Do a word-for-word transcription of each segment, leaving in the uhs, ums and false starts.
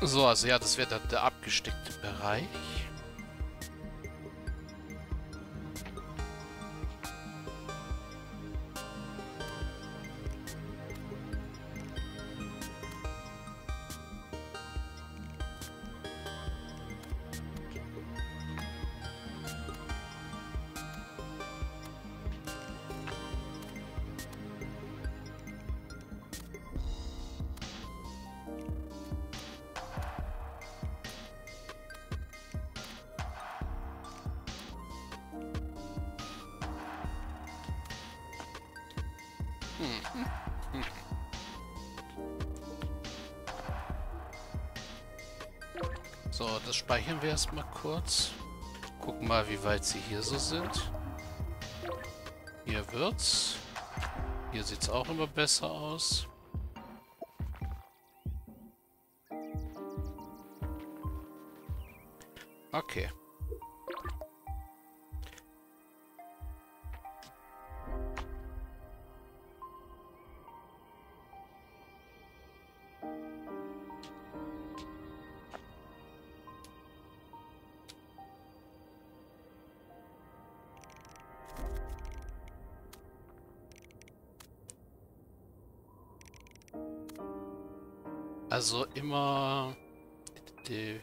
So, also ja, das wäre dann der abgesteckte Bereich. So, das speichern wir erstmal kurz. Gucken mal, wie weit sie hier so sind. Hier wird's. Hier sieht's auch immer besser aus. Okay. Also immer die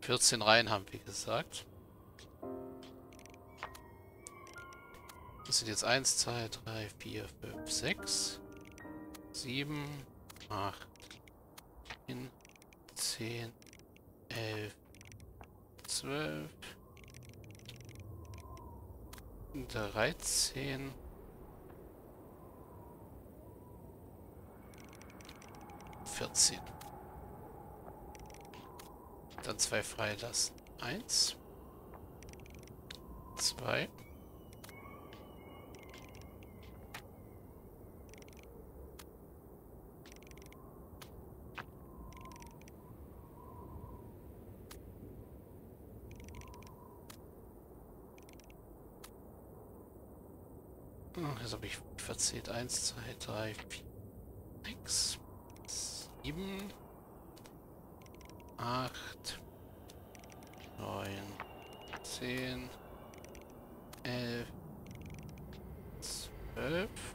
vierzehn Reihen haben wir gesagt. Das sind jetzt eins, zwei, drei, vier, fünf, sechs, sieben, acht, neun, zehn, elf, zwölf, dreizehn. vierzehn. Dann zwei freilassen. eins. zwei. Ach, jetzt habe ich verzählt. eins, zwei, drei, vier, sechs. sieben, acht, neun, zehn, elf, zwölf,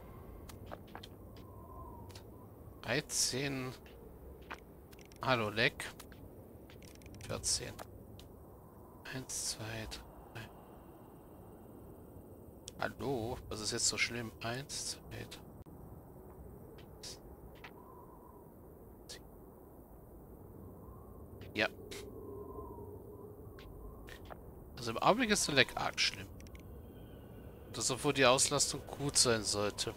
dreizehn, hallo leck, vierzehn, eins, zwei, drei, hallo, was ist jetzt so schlimm, eins, zwei, drei, ja. Also im Augenblick ist der Lag arg schlimm. Das, obwohl die Auslastung gut sein sollte.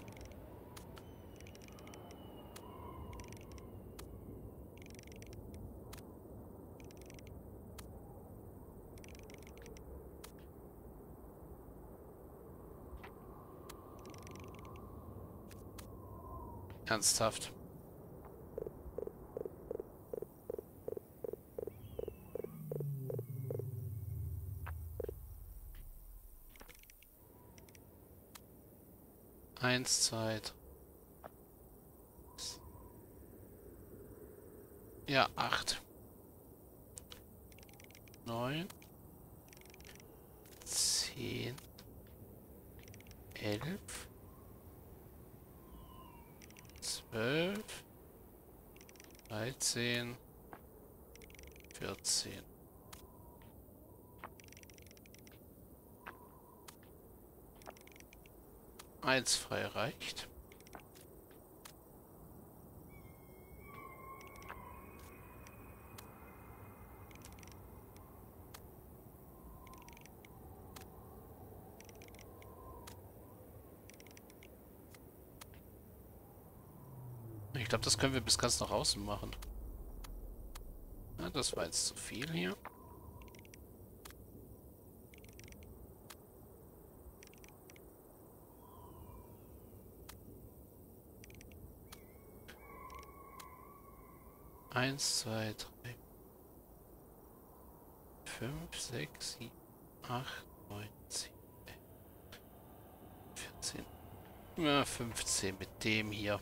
Ernsthaft. eins, zwei, drei. Ja, acht, neun, zehn, elf, zwölf, dreizehn, vierzehn. eins frei reicht. Ich glaube, das können wir bis ganz nach außen machen. Ja, das war jetzt zu viel hier. eins, zwei, drei, fünf, sechs, sieben, acht, neun, zehn, elf, vierzehn. Ja, fünfzehn mit dem hier.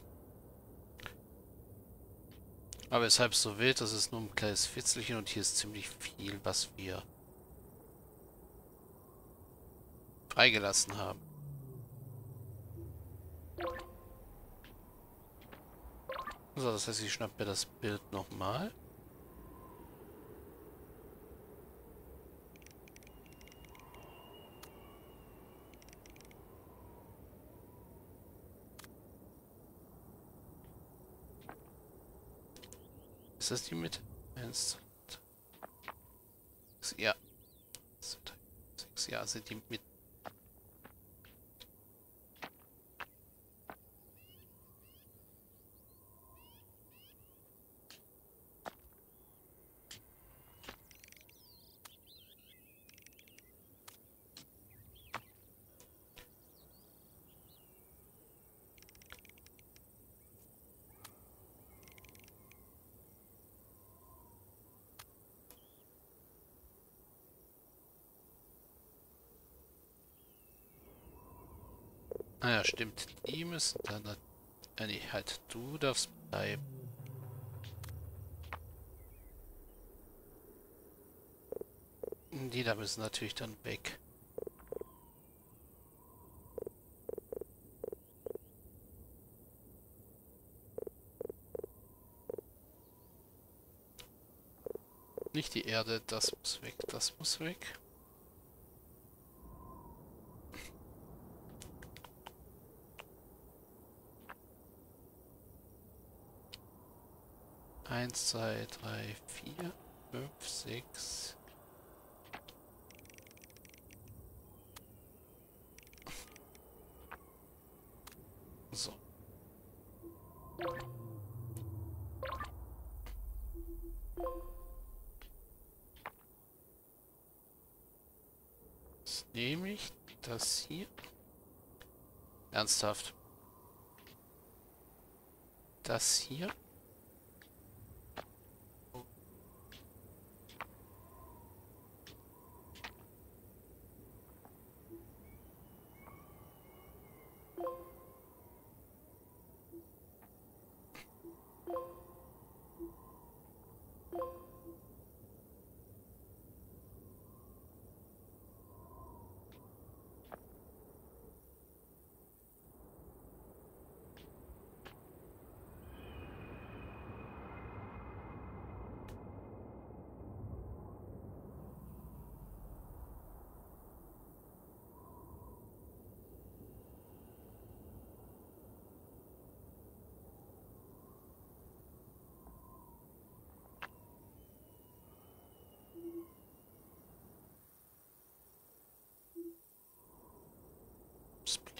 Aber weshalb so wild, das ist nur ein kleines Fitzelchen und hier ist ziemlich viel, was wir freigelassen haben. So, das heißt, ich schnappe mir das Bild nochmal. Ist das die Mitte? eins, zwei, drei, ja. sechs, ja, sind die Mitte. Ah ja, stimmt. Die müssen dann... Äh, nee, halt, du darfst bleiben. Die da müssen natürlich dann weg. Nicht die Erde, das muss weg, das muss weg. eins, zwei, drei, vier, fünf, sechs. So. Jetzt nehme ich das hier. Ernsthaft. Das hier.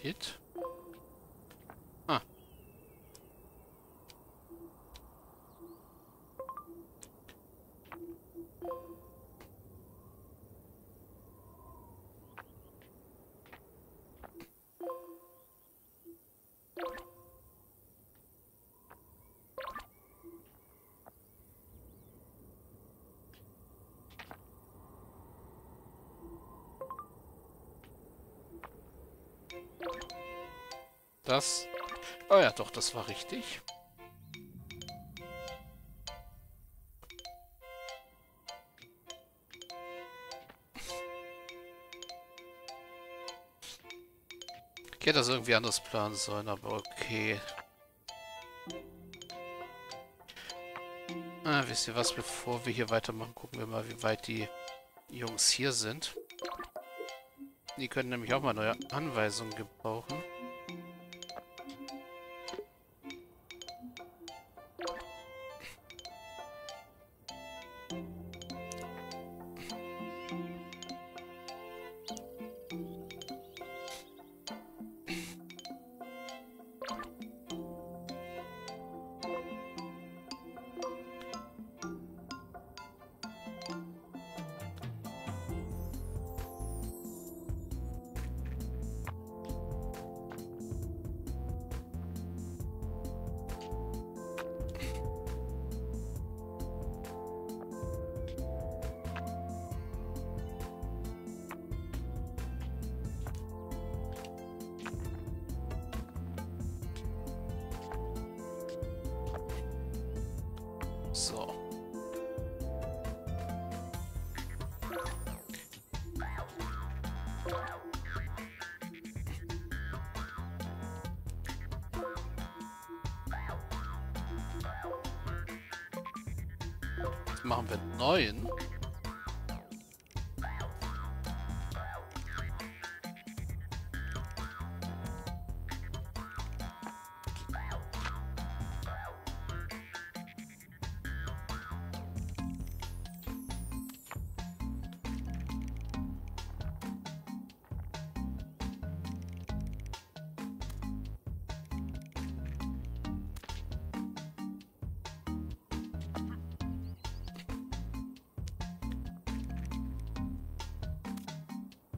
Hit. Ah. Das... Oh ja, doch, das war richtig. Ich hätte das irgendwie anders planen sollen, aber okay. Ah, wisst ihr was? Bevor wir hier weitermachen, gucken wir mal, wie weit die Jungs hier sind. Die können nämlich auch mal neue Anweisungen gebrauchen. Jetzt machen wir einen neuen.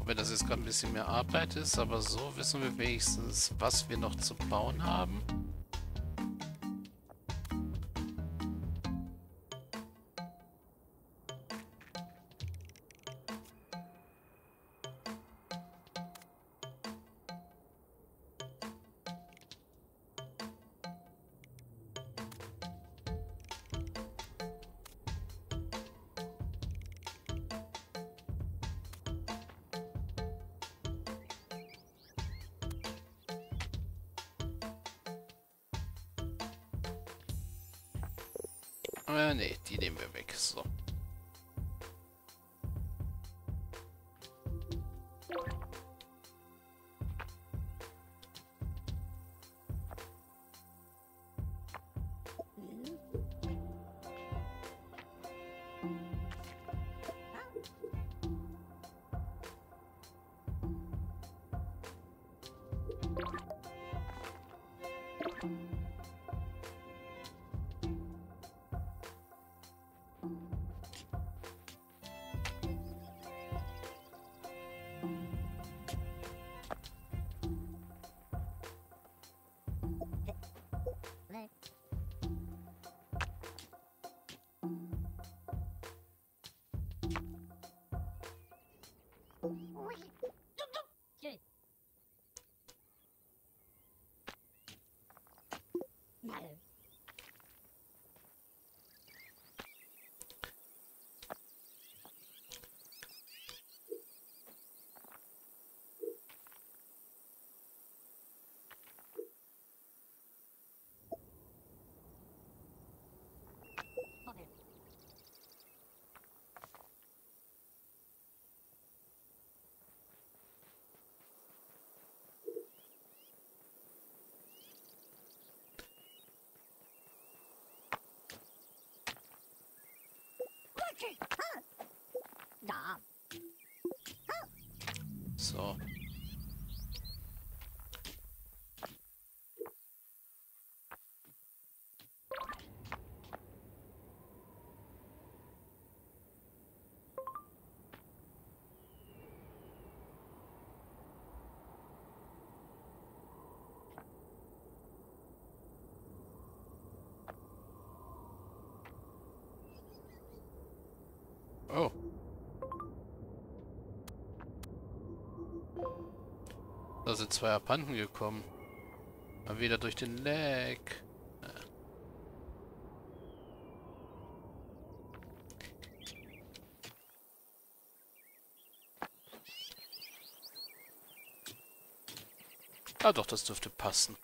Wenn das jetzt gerade ein bisschen mehr Arbeit ist, aber so wissen wir wenigstens, was wir noch zu bauen haben. Äh, ne, die nehmen wir weg, so. So. Oh. Da sind zwei abhanden gekommen. Mal wieder durch den Lag. Ah doch, das dürfte passen.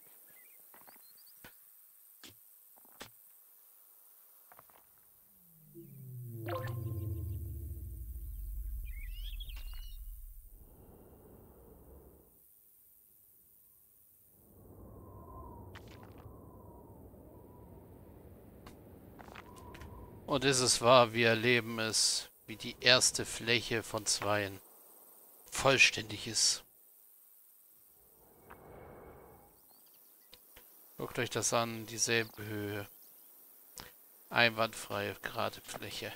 Und ist es wahr, wir erleben es, wie die erste Fläche von zweien vollständig ist. Guckt euch das an, dieselbe Höhe. Einwandfreie, gerade Fläche.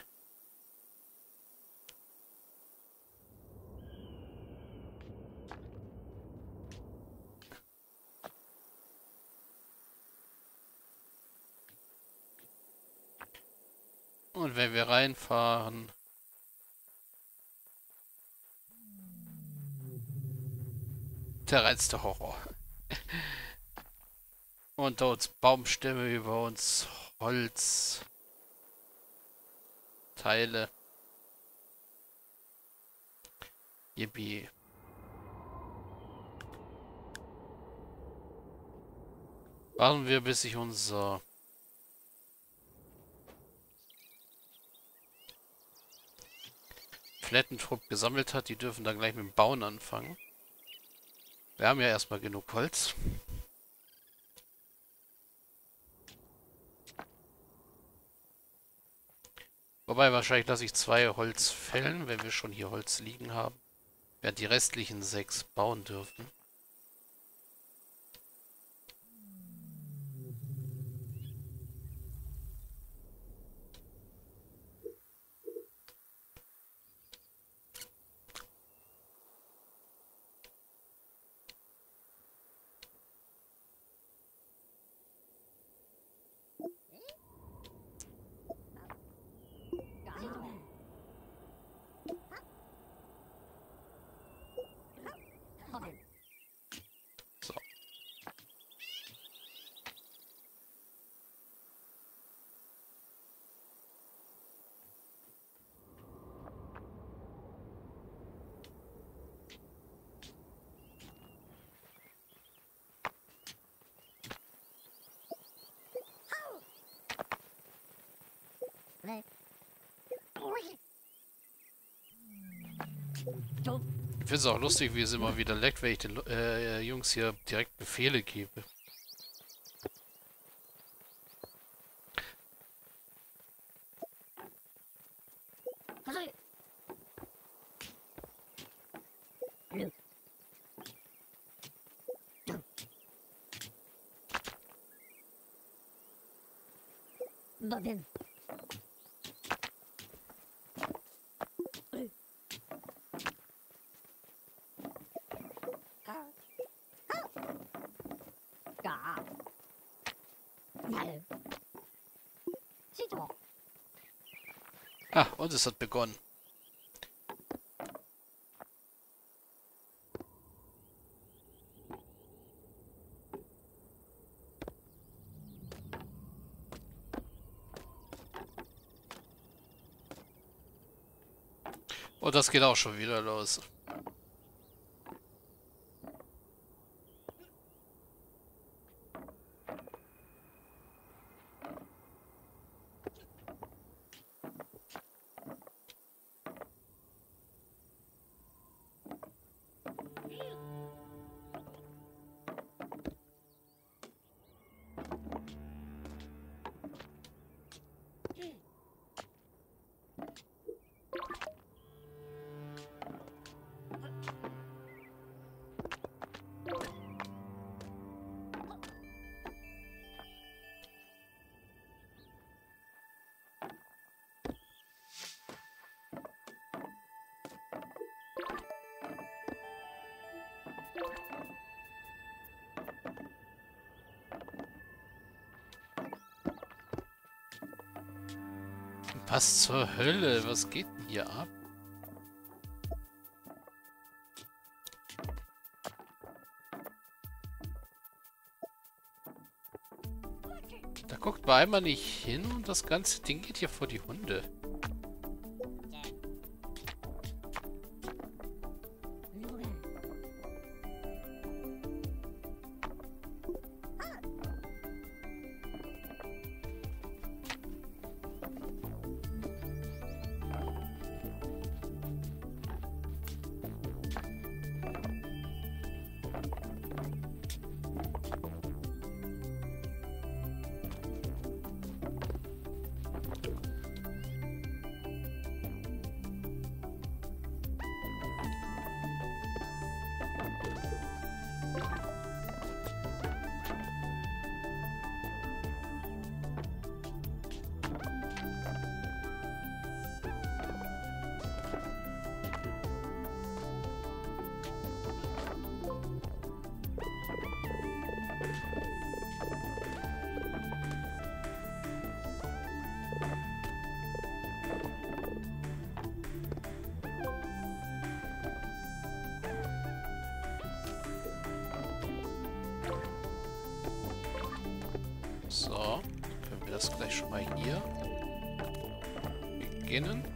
Und wenn wir reinfahren, der reinste Horror. Und dort Baumstämme über uns, Holz, Teile. Yippie. Warten wir, bis sich unser Flettentrupp gesammelt hat. Die dürfen dann gleich mit dem Bauen anfangen. Wir haben ja erstmal genug Holz. Wobei, wahrscheinlich lasse ich zwei Holz fällen, wenn wir schon hier Holz liegen haben, während die restlichen sechs bauen dürfen. Ich finde es auch lustig, wie es immer wieder leckt, wenn ich den äh, Jungs hier direkt Befehle gebe. Ah, und es hat begonnen. Und das geht auch schon wieder los. Was zur Hölle? Was geht denn hier ab? Da guckt man einmal nicht hin und das ganze Ding geht hier vor die Hunde. So, können wir das gleich schon mal hier beginnen.